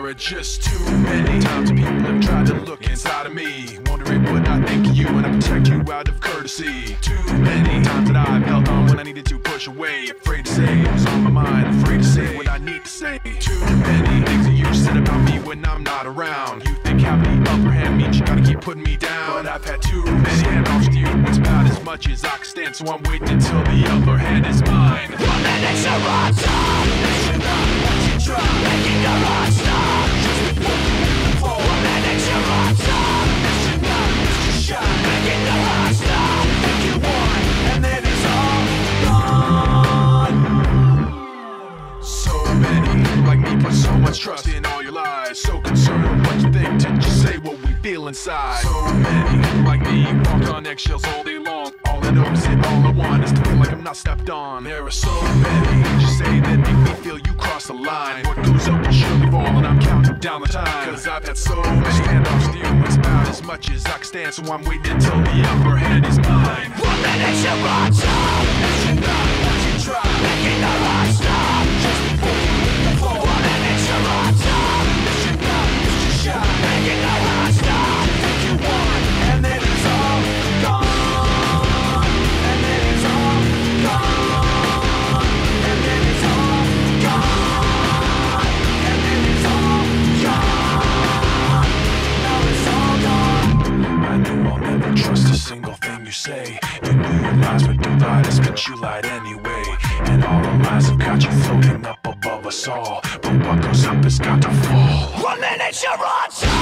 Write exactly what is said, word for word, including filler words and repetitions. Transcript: are just too many times people have tried to look inside of me, wondering what I think of you, and I protect you out of courtesy. Too many times that I've held on when I needed to push away, afraid to say what's on my mind, afraid to say what I need to say. Too many things that you've said about me when I'm not around. You think having the upper hand means you gotta keep putting me down, but I've had too many standoffs with you. It's about as much as I can stand, so I'm waiting until the upper hand is mine. One minute's a monster. This should not let you try making a monster. Just be putting in the floor. One minute's a monster. This should not let you shine making a monster. You think you won, and then it's all gone. So many like me put so much trust in all your lies, so concerned with what you think, did you say what we feel inside? So many like me walk on eggshells all day long, all I know is it, all I want is to feel like I'm not stepped on. There are so many just say that make me feel you cross the line. What goes up will surely fall, and I'm counting down the time, cause I've had so many standoffs with you. It's about as much as I can stand, so I'm waiting until the upper hand is mine. One minute's a monster. This should not let you try making the monster. Just before you hit the floor. One minute's a monster. This should not let you shine making the monster. You think you won, and then it's all gone. And then it's all gone. And then it's all gone. And then it's all gone. Now it's all gone. I know I'll never trust a single thing you say. You knew your lies would divide us, but you lied anyway. And all the lies have got you floating up above us all, but what goes up has got to fall. One minute's your answer.